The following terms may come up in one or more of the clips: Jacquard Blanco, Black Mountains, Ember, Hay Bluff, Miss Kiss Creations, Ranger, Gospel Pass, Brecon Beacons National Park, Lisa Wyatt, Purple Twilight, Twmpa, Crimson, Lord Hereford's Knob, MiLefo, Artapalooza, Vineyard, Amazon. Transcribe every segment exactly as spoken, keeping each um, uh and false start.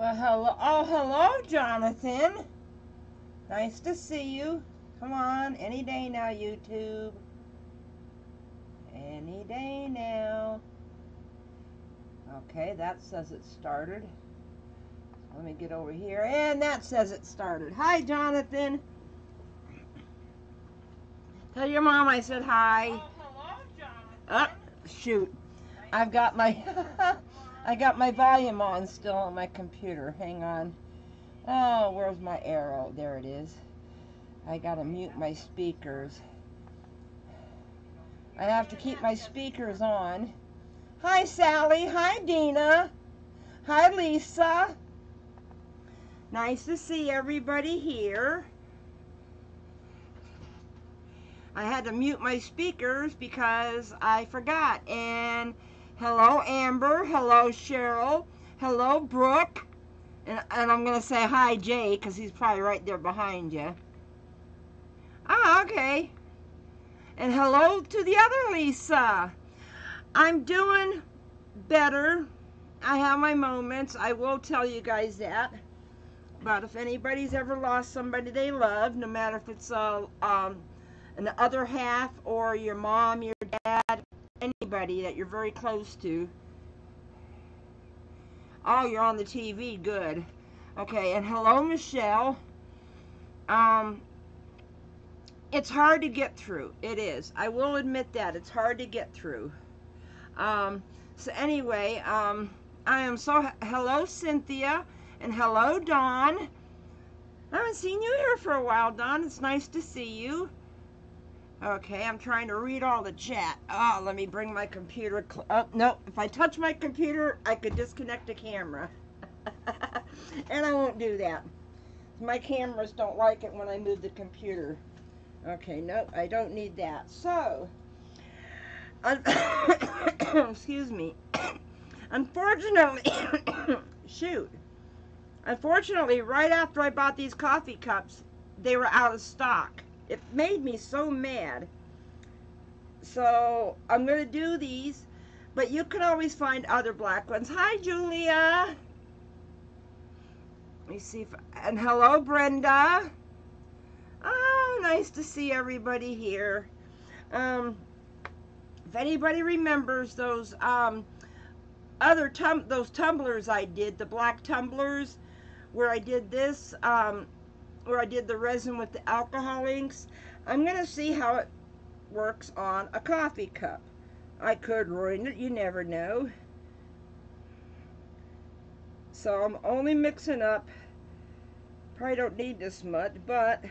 Well, hello. Oh, hello, Jonathan. Nice to see you. Come on, any day now, YouTube. Any day now. Okay, that says it started. Let me get over here, and that says it started. Hi, Jonathan. Tell your mom I said hi. Oh, hello, Jonathan. Oh, shoot. I've got my I got my volume on still on my computer. Hang on. Oh, where's my arrow? There it is. I gotta mute my speakers. I have to keep my speakers on. Hi, Sally. Hi, Dina. Hi, Lisa. Nice to see everybody here. I had to mute my speakers because I forgot. And hello, Amber. Hello, Cheryl. Hello, Brooke. And, and I'm going to say hi, Jay, because he's probably right there behind you. Ah, okay. And hello to the other Lisa. I'm doing better. I have my moments. I will tell you guys that. But if anybody's ever lost somebody they love, no matter if it's a... Um, and the other half, or your mom, your dad, anybody that you're very close to. Oh, you're on the T V. Good. Okay, and hello, Michelle. Um, it's hard to get through. It is. I will admit that. It's hard to get through. Um, so anyway, um, I am so... Hello, Cynthia. And hello, Dawn. I haven't seen you here for a while, Dawn. It's nice to see you. Okay, I'm trying to read all the chat. Oh, let me bring my computer up. Nope, if I touch my computer, I could disconnect the camera. And I won't do that. My cameras don't like it when I move the computer. Okay, nope, I don't need that. So, excuse me. Unfortunately, shoot. Unfortunately, right after I bought these coffee cups, they were out of stock. It made me so mad. So I'm going to do these, but you can always find other black ones. Hi, Julia. Let me see if, and hello, Brenda. Oh, nice to see everybody here. Um, if anybody remembers those um, other tum those tumblers I did, the black tumblers, where I did this. Um, where I did the resin with the alcohol inks. I'm going to see how it works on a coffee cup. I could ruin it. You never know. So I'm only mixing up. Probably don't need this much, but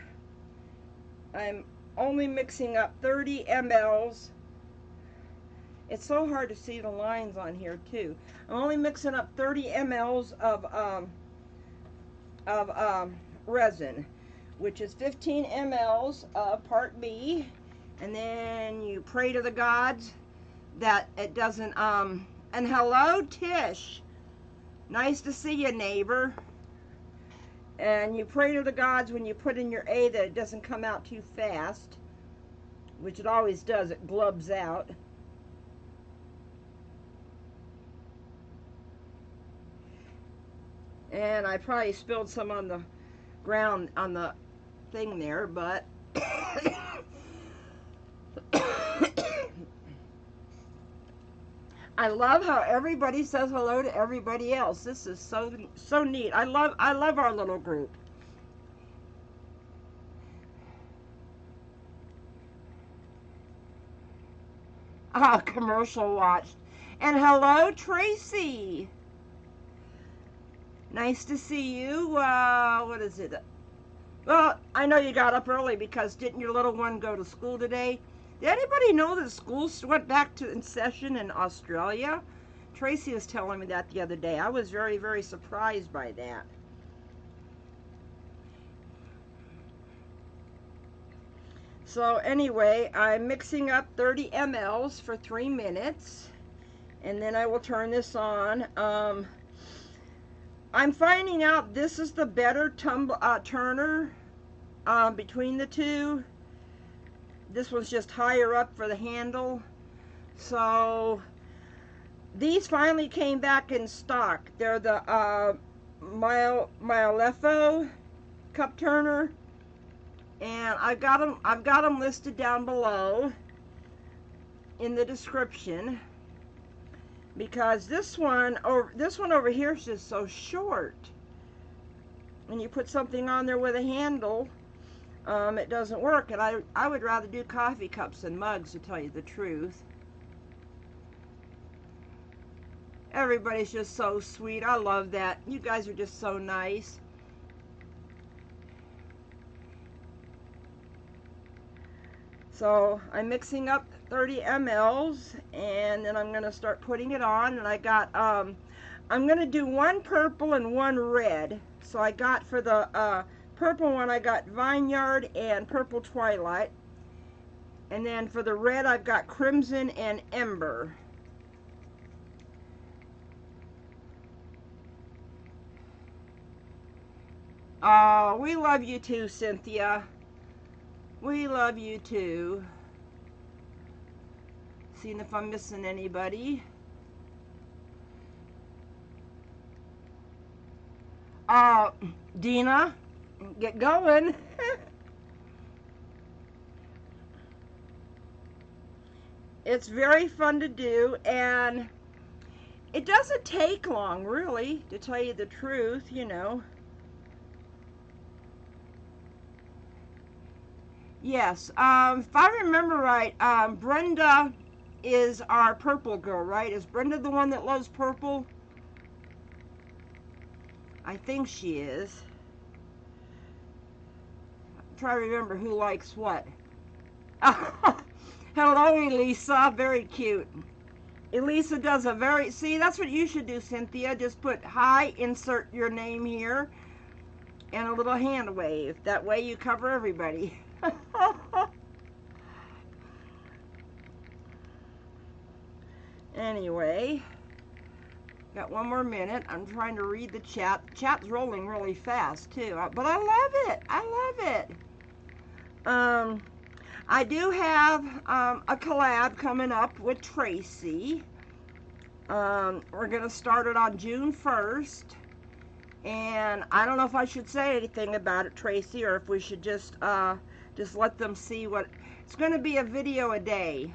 I'm only mixing up thirty milliliters. It's so hard to see the lines on here, too. I'm only mixing up thirty milliliters of, um, of, um, resin, which is fifteen milliliters of part B, and then you pray to the gods that it doesn't um and hello, Tish, nice to see you, neighbor. And you pray to the gods when you put in your A that it doesn't come out too fast, which it always does. It glubs out. And I probably spilled some on the ground on the thing there, but I love how everybody says hello to everybody else. This is so so neat. I love I love our little group. Ah, oh, commercial watched. And hello, Tracy. Nice to see you. Uh, what is it? Well, I know you got up early because didn't your little one go to school today? Did anybody know that school went back to in session in Australia? Tracy was telling me that the other day. I was very, very surprised by that. So anyway, I'm mixing up thirty milliliters for three minutes. And then I will turn this on. Um... I'm finding out this is the better tumble, uh, turner um, between the two. This one's just higher up for the handle. So these finally came back in stock. They're the uh, MiLefo cup turner, and I've got them I've got them listed down below in the description, because this one over this one over here is just so short. When you put something on there with a handle, um, it doesn't work, and I, I would rather do coffee cups than mugs, to tell you the truth. Everybody's just so sweet. I love that. You guys are just so nice. So I'm mixing up thirty milliliters, and then I'm going to start putting it on. And I got, um, I'm going to do one purple and one red. So I got, for the uh, purple one, I got Vineyard and Purple Twilight. And then for the red, I've got Crimson and Ember. Oh, we love you too, Cynthia. We love you too. Seeing if I'm missing anybody. Uh, Dina, get going. It's very fun to do, and it doesn't take long, really, to tell you the truth, you know. Yes, um, if I remember right, um, Brenda is our purple girl, right? Is Brenda the one that loves purple? I think she is. I'm trying to remember who likes what. Hello, Elisa. Very cute. Elisa does a very... See, that's what you should do, Cynthia. Just put, hi, insert your name here, and a little hand wave. That way you cover everybody. Anyway, got one more minute. I'm trying to read the chat. Chat's rolling really fast too, but I love it. I love it. Um, I do have um, a collab coming up with Tracy. Um, we're gonna start it on June first. And I don't know if I should say anything about it, Tracy, or if we should just uh, just let them see what... It's going to be a video a day.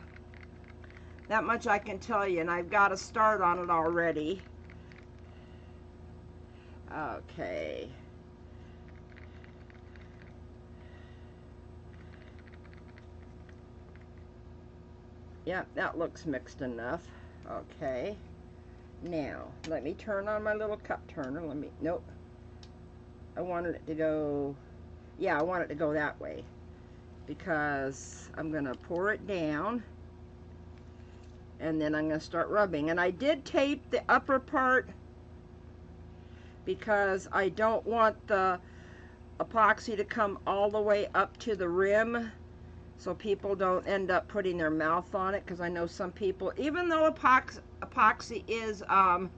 That much I can tell you, and I've got a start on it already. Okay. Yep, that looks mixed enough. Okay. Now, let me turn on my little cup turner. Let me, nope. I wanted it to go, yeah, I want it to go that way, because I'm going to pour it down, and then I'm going to start rubbing. And I did tape the upper part, because I don't want the epoxy to come all the way up to the rim, so people don't end up putting their mouth on it, because I know some people, even though epoxy, epoxy is um,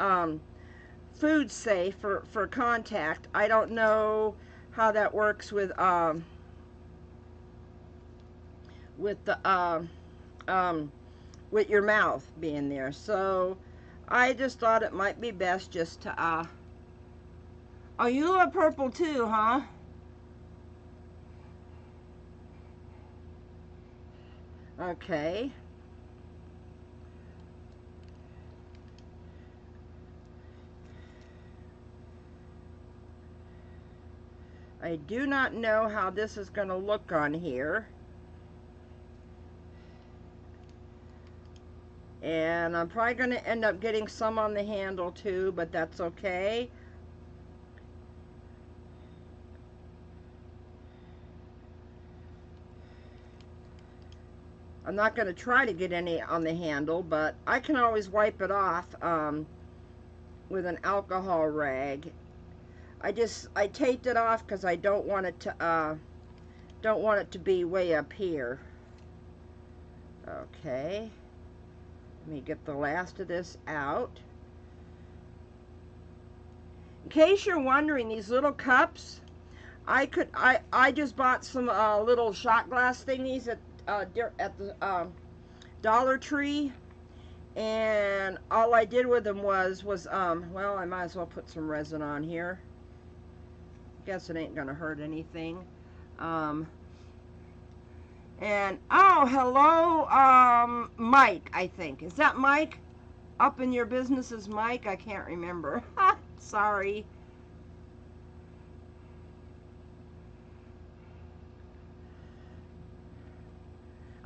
um, food safe for, for contact, I don't know how that works with um, with the uh, um, with your mouth being there. So I just thought it might be best just to uh... oh, you love purple too, huh? Okay. I do not know how this is going to look on here. And I'm probably going to end up getting some on the handle too, but that's okay. I'm not going to try to get any on the handle, but I can always wipe it off um, with an alcohol rag. I just I taped it off because I don't want it to uh, don't want it to be way up here. Okay, let me get the last of this out. In case you're wondering, these little cups, I could I I just bought some uh, little shot glass thingies at. Uh, at the um, Dollar Tree, And all I did with them was, was um, well, I might as well put some resin on here. Guess it ain't gonna hurt anything. Um, and, oh, hello, um, Mike, I think. Is that Mike? Up in your business is Mike? I can't remember. Sorry.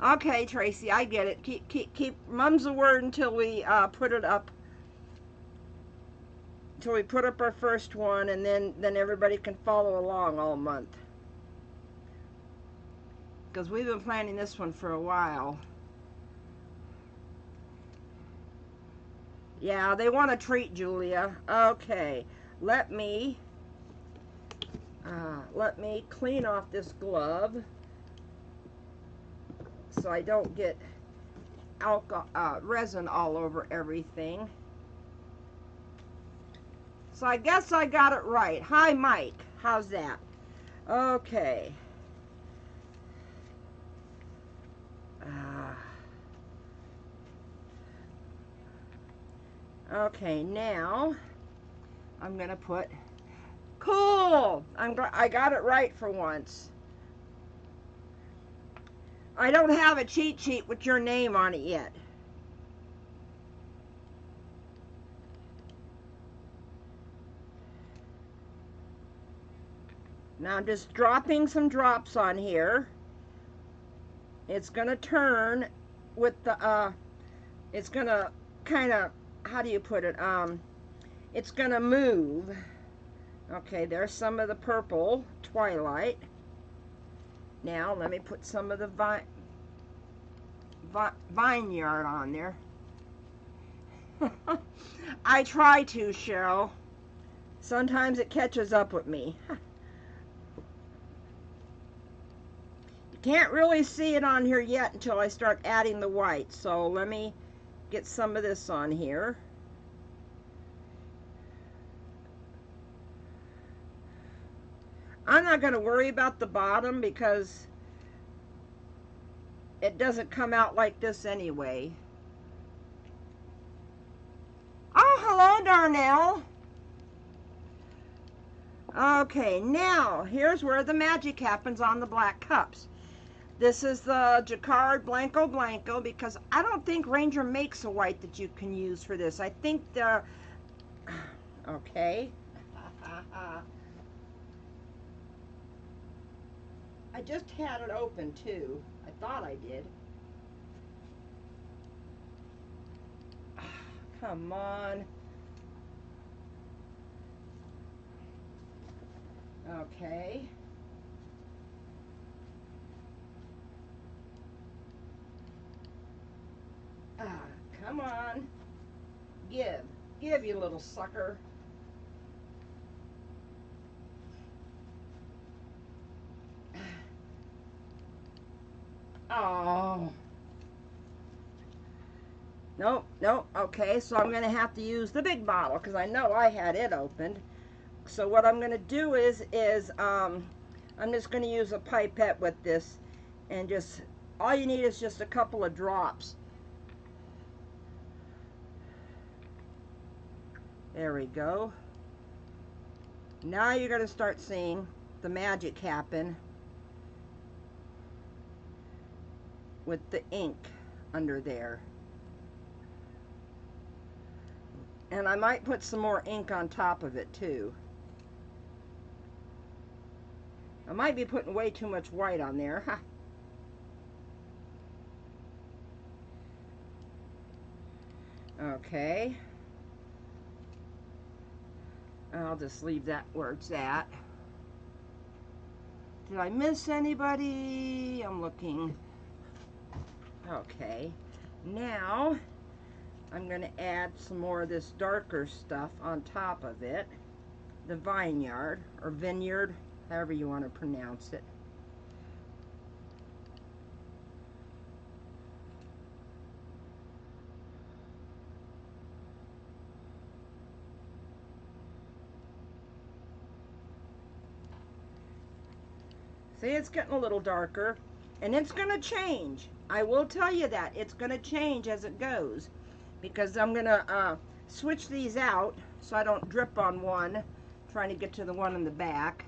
Okay, Tracy, I get it. Keep, keep, keep, mum's the word until we uh, put it up, until we put up our first one, and then, then everybody can follow along all month. Because we've been planning this one for a while. Yeah, they want a treat, Julia. Okay, let me, uh, let me clean off this glove. So I don't get alcohol, uh, resin all over everything. So I guess I got it right. Hi, Mike. How's that? Okay. Uh, okay, now I'm gonna put. Cool. I'm. I got it right for once. I don't have a cheat sheet with your name on it yet. Now I'm just dropping some drops on here. It's gonna turn with the uh it's gonna kinda, how do you put it? Um it's gonna move. Okay, there's some of the Purple Twilight. Now, let me put some of the vi vi Vineyard on there. I try to, Cheryl. Sometimes it catches up with me. You can't really see it on here yet until I start adding the white. So, let me get some of this on here. I'm not going to worry about the bottom because it doesn't come out like this anyway. Oh, hello, Darnell. Okay, now here's where the magic happens on the black cups. This is the Jacquard Blanco Blanco because I don't think Ranger makes a white that you can use for this. I think they're... Okay. I just had it open too. I thought I did. Oh, come on. Okay. Ah, oh, come on. Give. Give, you little sucker. Oh. Nope, nope. Okay, so I'm going to have to use the big bottle because I know I had it opened. So what I'm going to do is, is um, I'm just going to use a pipette with this and just, all you need is just a couple of drops. There we go. Now you're going to start seeing the magic happen with the ink under there. And I might put some more ink on top of it too. I might be putting way too much white on there. Ha. Okay. I'll just leave that where it's at. Did I miss anybody? I'm looking. Okay, now I'm going to add some more of this darker stuff on top of it. The Vineyard, or Vineyard, however you want to pronounce it. See, it's getting a little darker, and it's going to change. I will tell you that. It's going to change as it goes. because I'm gonna uh, switch these out so I don't drip on one, I'm trying to get to the one in the back.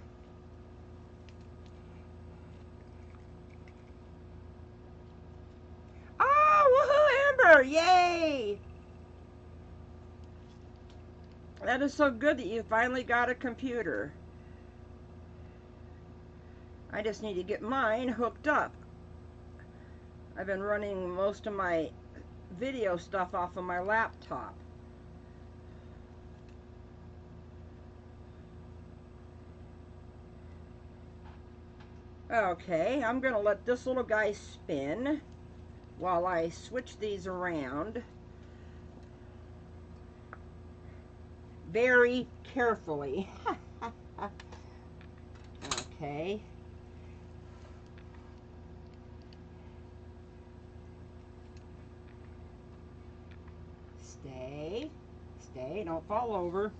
Oh, woohoo, Ember, yay! That is so good that you finally got a computer. I just need to get mine hooked up. I've been running most of my video stuff off of my laptop. Okay, I'm gonna let this little guy spin while I switch these around very carefully. Okay. Stay, stay, don't fall over.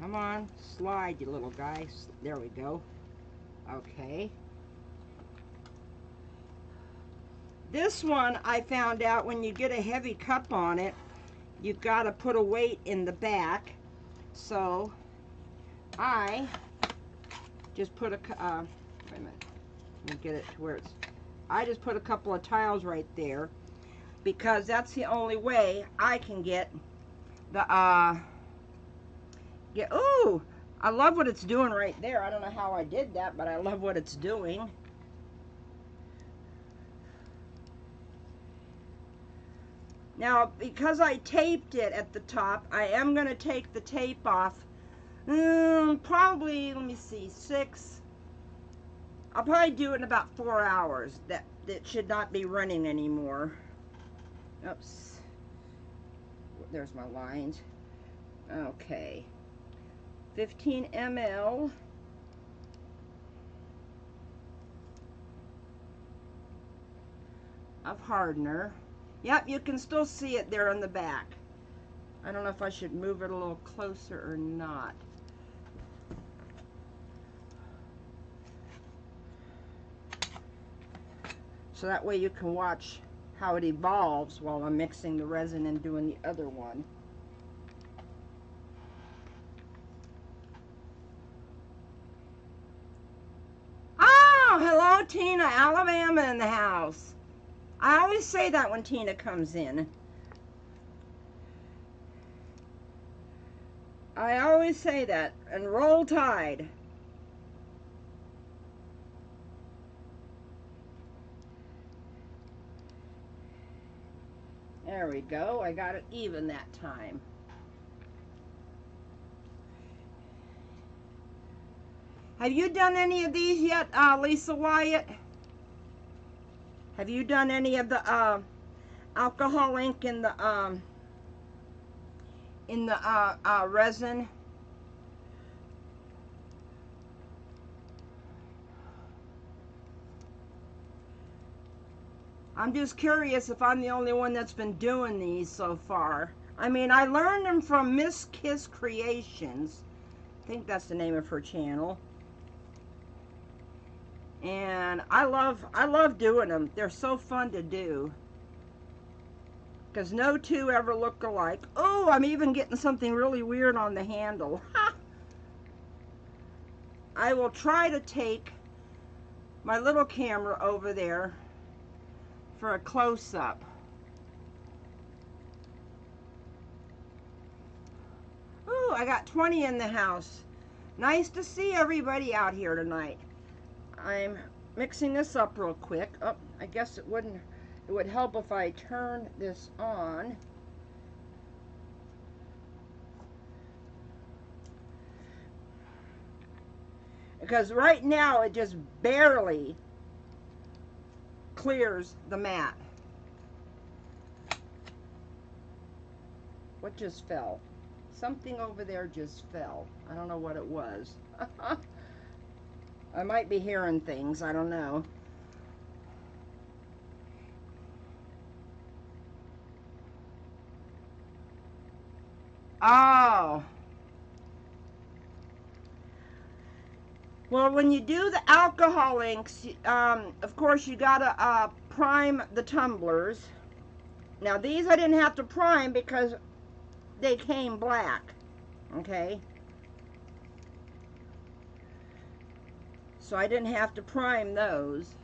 Come on, slide, you little guy. There we go. Okay. This one, I found out when you get a heavy cup on it, you've got to put a weight in the back. So I just put a, uh, wait a minute, let me get it to where it's, I just put a couple of tiles right there because that's the only way I can get the, uh, get, ooh, I love what it's doing right there. I don't know how I did that, but I love what it's doing. Now, because I taped it at the top, I am going to take the tape off, mm, probably, let me see, six, I'll probably do it in about four hours. That that should not be running anymore. Oops. There's my lines. Okay. fifteen milliliters. Of hardener. Yep, you can still see it there on the back. I don't know if I should move it a little closer or not. So that way you can watch how it evolves while I'm mixing the resin and doing the other one. Oh, hello Tina, Alabama in the house. I always say that when Tina comes in. I always say that, and roll tide. There we go. I got it even that time. Have you done any of these yet, uh, Lisa Wyatt? Have you done any of the uh, alcohol ink in the um, in the uh, uh, resin? I'm just curious if I'm the only one that's been doing these so far. I mean, I learned them from Miss Kiss Creations. I think that's the name of her channel. And I love, I love doing them. They're so fun to do. Because no two ever look alike. Oh, I'm even getting something really weird on the handle. Ha! I will try to take my little camera over there for a close-up. Ooh, I got twenty in the house. Nice to see everybody out here tonight. I'm mixing this up real quick. Oh, I guess it wouldn't, it would help if I turned this on. Because right now it just barely clears the mat. What just fell? Something over there just fell. I don't know what it was. I might be hearing things. I don't know. Oh. Well, when you do the alcohol inks, um, of course you gotta uh, prime the tumblers. Now these I didn't have to prime because they came black, okay? So I didn't have to prime those.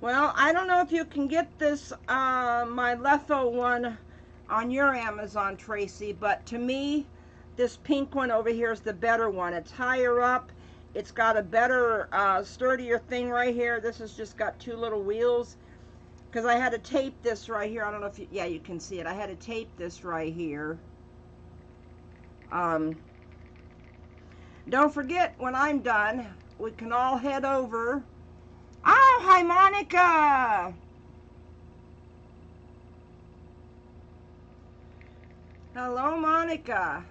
Well, I don't know if you can get this uh, MiLefo one on your Amazon, Tracy, but to me, this pink one over here is the better one. It's higher up. It's got a better, uh, sturdier thing right here. This has just got two little wheels. Because I had to tape this right here. I don't know if you, yeah, you can see it. I had to tape this right here. Um, don't forget, when I'm done, we can all head over. Oh, hi, Monica! Hello, Monica.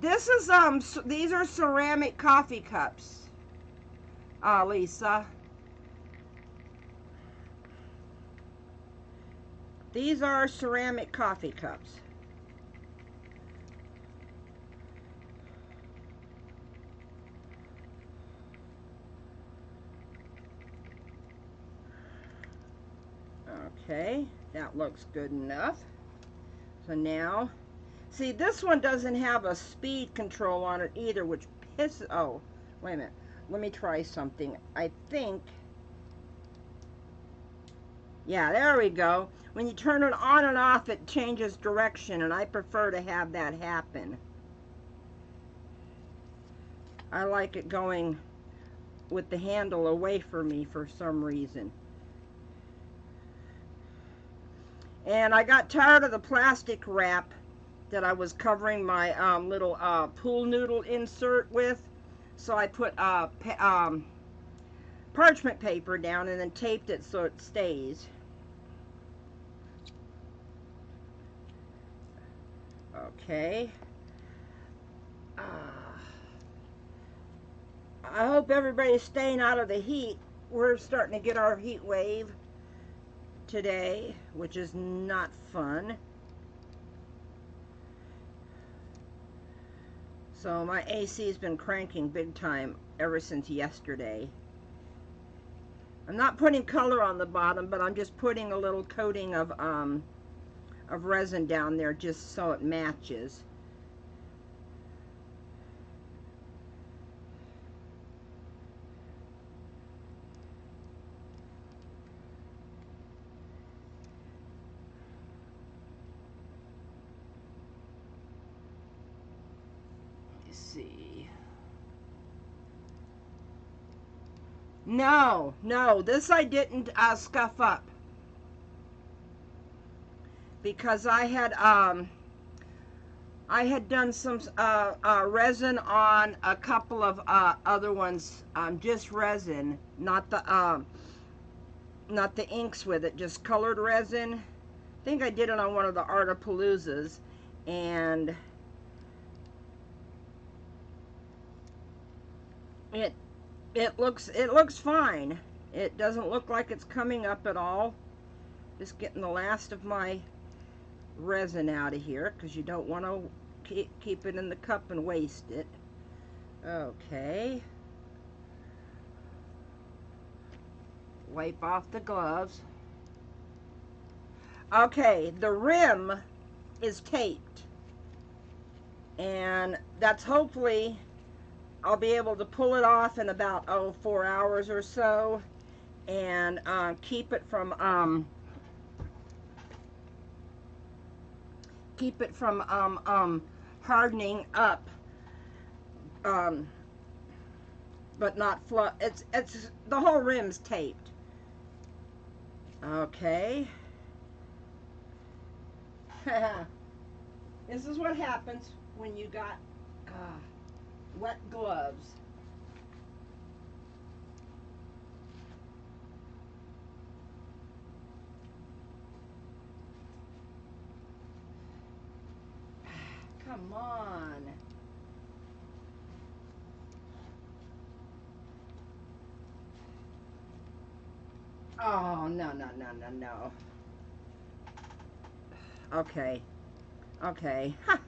This is, um, so these are ceramic coffee cups, uh, Lisa. These are ceramic coffee cups. Okay, that looks good enough. So now, see, this one doesn't have a speed control on it either, which pisses, oh, wait a minute, let me try something. I think, yeah, there we go. When you turn it on and off, it changes direction, and I prefer to have that happen. I like it going with the handle away from me for some reason. And I got tired of the plastic wrap that I was covering my um, little uh, pool noodle insert with, so I put uh, pa um, parchment paper down and then taped it so it stays. Okay. Uh, I hope everybody's staying out of the heat. We're starting to get our heat wave today, which is not fun. So my A C has been cranking big time ever since yesterday. I'm not putting color on the bottom, but I'm just putting a little coating of um, of resin down there just so it matches. No, no, this I didn't uh, scuff up because I had um, I had done some uh, uh, resin on a couple of uh, other ones, um, just resin, not the um, not the inks with it, just colored resin. I think I did it on one of the Artapaloozas, and it. It looks, it looks fine. It doesn't look like it's coming up at all. Just getting the last of my resin out of here because you don't want to keep, keep it in the cup and waste it. Okay. Wipe off the gloves. Okay, the rim is taped. And that's hopefully... I'll be able to pull it off in about oh four hours or so, and uh, keep it from um, keep it from um, um, hardening up, um, but not fluff. It's it's the whole rim's taped. Okay. This is what happens when you got. Uh, wet gloves. Come on. Oh, no, no, no, no, no. Okay. Okay. Ha!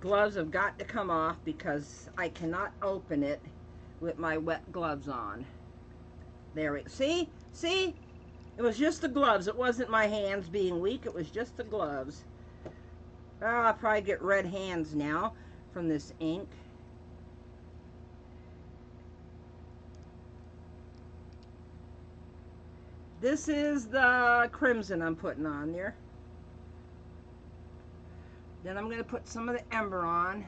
Gloves have got to come off because I cannot open it with my wet gloves on. There we go. See? See? It was just the gloves. It wasn't my hands being weak. It was just the gloves. Oh, I'll probably get red hands now from this ink. This is the crimson I'm putting on there. Then I'm going to put some of the ember on.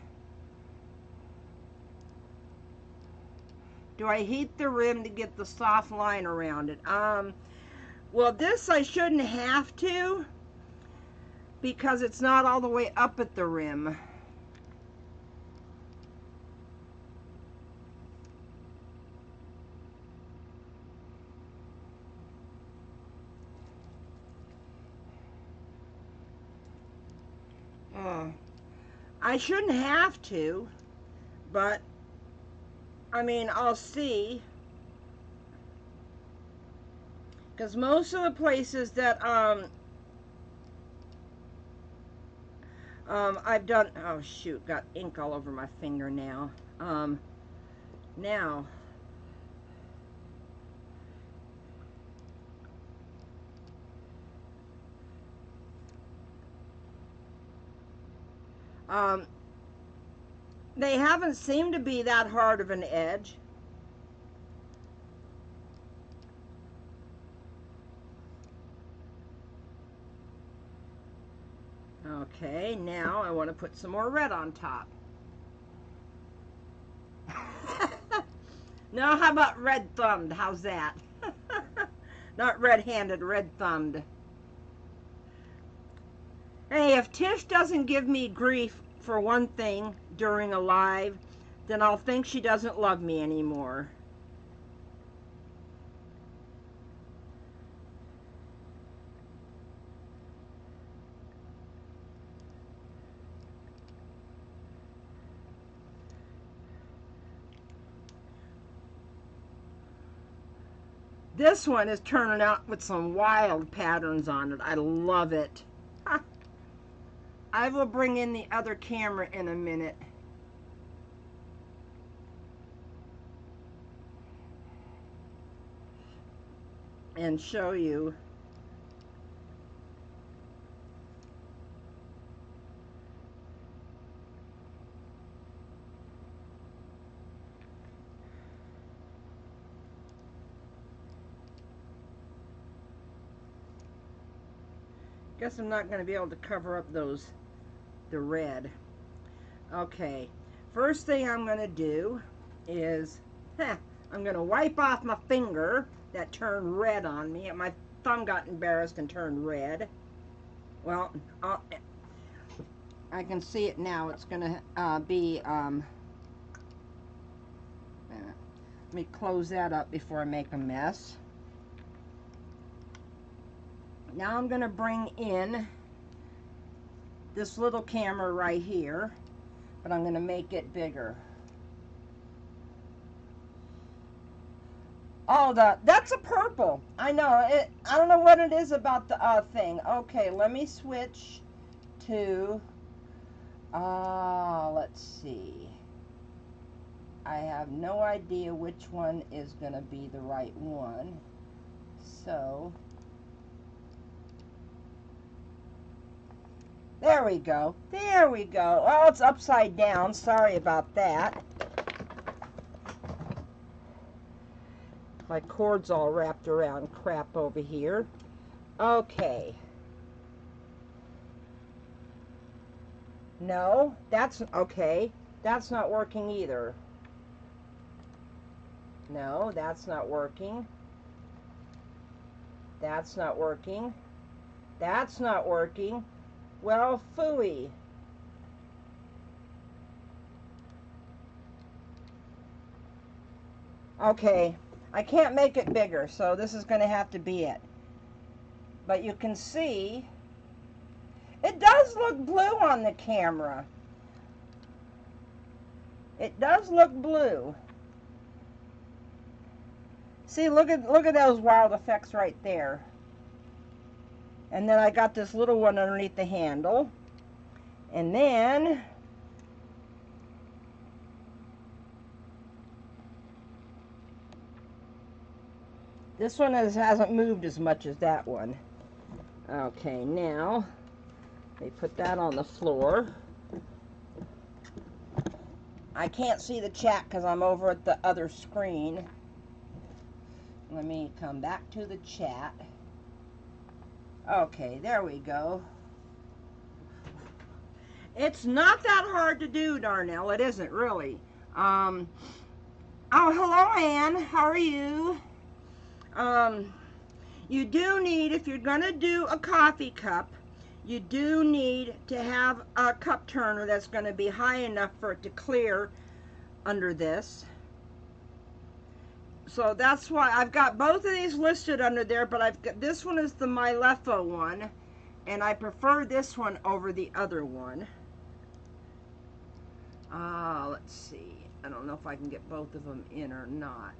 Do I heat the rim to get the soft line around it? Um, well, this I shouldn't have to because it's not all the way up at the rim. I shouldn't have to, but I mean, I'll see, because most of the places that um, um, I've done, oh shoot, got ink all over my finger now, um, now, Um, they haven't seemed to be that hard of an edge. Okay, now I want to put some more red on top. Now how about red-thumbed? How's that? Not red-handed, red-thumbed. Hey, if Tish doesn't give me grief for one thing during a live, then I'll think she doesn't love me anymore. This one is turning out with some wild patterns on it. I love it. I will bring in the other camera in a minute. And show you. Guess I'm not going to be able to cover up those the red. Okay, first thing I'm going to do is huh, I'm going to wipe off my finger that turned red on me, and my thumb got embarrassed and turned red. Well, I'll, I can see it now. It's going to uh, be um, let me close that up before I make a mess. Now I'm going to bring in this little camera right here, but I'm going to make it bigger. Oh, the, that's a purple. I know. It, I don't know what it is about the uh, thing. Okay, let me switch to, uh, let's see. I have no idea which one is going to be the right one. So... there we go. There we go. Oh, it's upside down. Sorry about that. My cord's all wrapped around crap over here. Okay. No, that's okay. That's not working either. No, that's not working. That's not working. That's not working. Well, phooey. Okay, I can't make it bigger, so this is going to have to be it. But you can see, it does look blue on the camera. It does look blue. See, look at look at those wild effects right there. And then I got this little one underneath the handle. And then this one has, hasn't moved as much as that one. Okay, now they put that on the floor. I can't see the chat because I'm over at the other screen. Let me come back to the chat. Okay, there we go. It's not that hard to do, Darnell. It isn't really. Um, oh, hello, Ann. How are you? Um, you do need, if you're going to do a coffee cup, you do need to have a cup turner that's going to be high enough for it to clear under this. So that's why I've got both of these listed under there, but I've got, this one is the MiLefo one, and I prefer this one over the other one. Ah, uh, let's see. I don't know if I can get both of them in or not.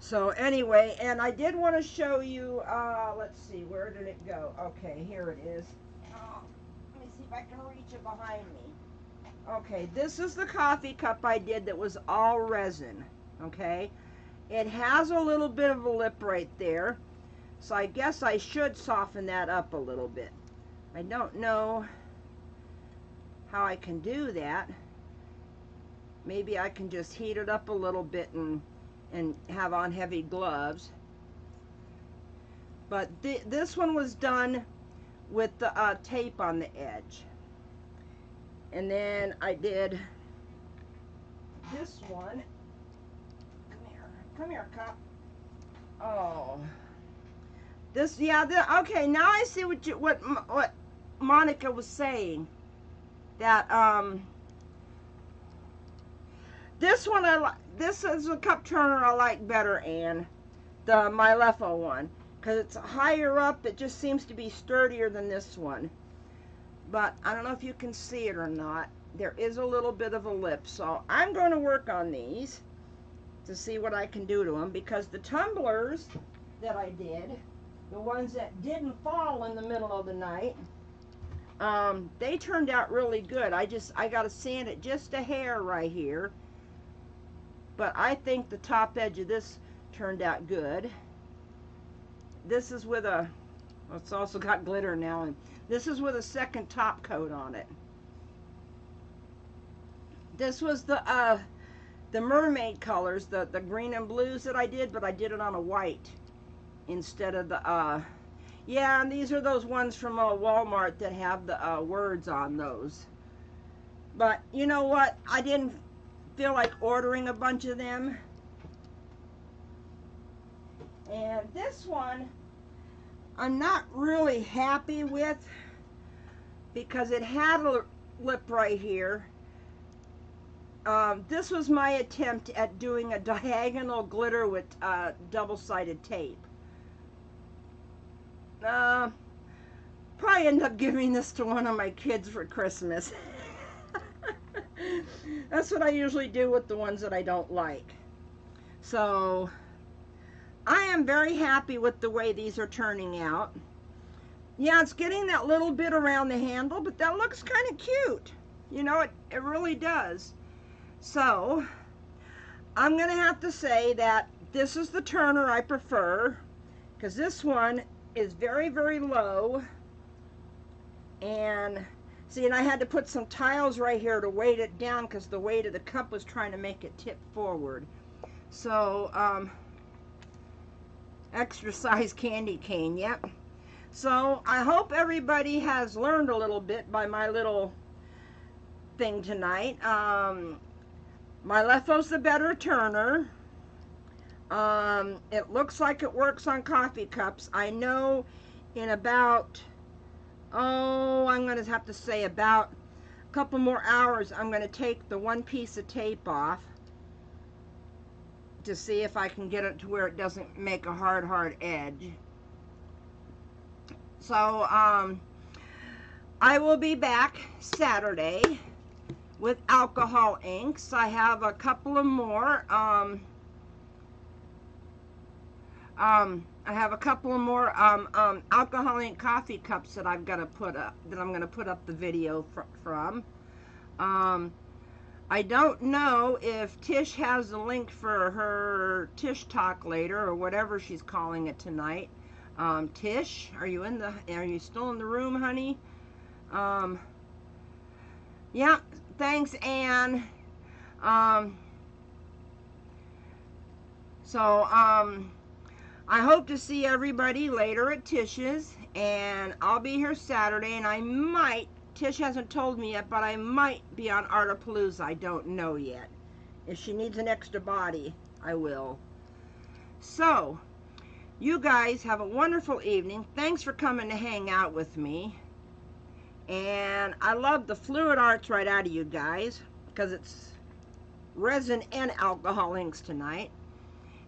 So anyway, and I did want to show you, uh, let's see, where did it go? Okay, here it is. Oh, let me see if I can reach it behind me. Okay, this is the coffee cup I did that was all resin, okay? It has a little bit of a lip right there, so I guess I should soften that up a little bit. I don't know how I can do that. Maybe I can just heat it up a little bit and and have on heavy gloves. But th this one was done with the uh, tape on the edge. And then I did this one. Come here, come here, cup. Oh, this, yeah. The, okay, now I see what you, what what Monica was saying. That um, this one I like. This is a cup turner I like better, Anne, the MiLefo one, because it's higher up. It just seems to be sturdier than this one. But I don't know if you can see it or not. There is a little bit of a lip, so I'm going to work on these to see what I can do to them, because the tumblers that I did, the ones that didn't fall in the middle of the night, um, they turned out really good. I just, I got to sand it just a hair right here. But I think the top edge of this turned out good. This is with a, well, it's also got glitter now, and this is with a second top coat on it. This was the uh, the mermaid colors, the the green and blues that I did, but I did it on a white instead of the uh, yeah. And these are those ones from uh, Walmart that have the uh, words on those. But you know what? I didn't feel like ordering a bunch of them. And this one I'm not really happy with, because it had a lip right here. Um, this was my attempt at doing a diagonal glitter with uh, double-sided tape. Uh, probably end up giving this to one of my kids for Christmas. That's what I usually do with the ones that I don't like. So I am very happy with the way these are turning out. Yeah, it's getting that little bit around the handle, but that looks kind of cute. You know, it, it really does. So I'm going to have to say that this is the turner I prefer, because this one is very, very low. And see, and I had to put some tiles right here to weight it down, because the weight of the cup was trying to make it tip forward. So, um, extra size candy cane, yep. So, I hope everybody has learned a little bit by my little thing tonight. Um, MiLefo's the better turner. Um, it looks like it works on coffee cups. I know in about... oh, I'm going to have to say about a couple more hours, I'm going to take the one piece of tape off to see if I can get it to where it doesn't make a hard, hard edge. So, um, I will be back Saturday with alcohol inks. I have a couple of more. Um, um, I have a couple more um, um, alcoholic coffee cups that I've got to put up, that I'm going to put up the video fr from. Um, I don't know if Tish has the link for her Tish Talk later, or whatever she's calling it tonight. Um, Tish, are you in the? Are you still in the room, honey? Um, yeah. Thanks, Anne. Um, so um, I hope to see everybody later at Tish's, and I'll be here Saturday, and I might. Tish hasn't told me yet, but I might be on Artapalooza. I don't know yet. If she needs an extra body, I will. So, you guys have a wonderful evening. Thanks for coming to hang out with me. And I love the fluid arts right out of you guys, because it's resin and alcohol inks tonight.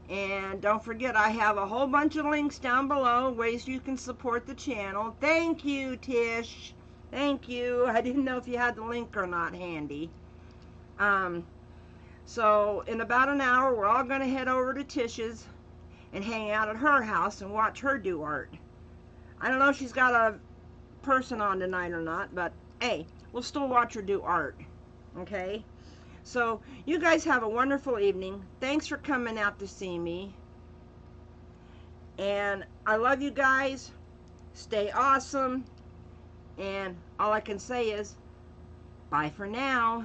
And don't forget, I have a whole bunch of links down below, ways you can support the channel. Thank you, Tish. Thank you. I didn't know if you had the link or not handy. Um, so in about an hour, we're all going to head over to Tish's and hang out at her house and watch her do art. I don't know if she's got a person on tonight or not, but hey, we'll still watch her do art. Okay? So you guys have a wonderful evening. Thanks for coming out to see me. And I love you guys. Stay awesome. And all I can say is, bye for now.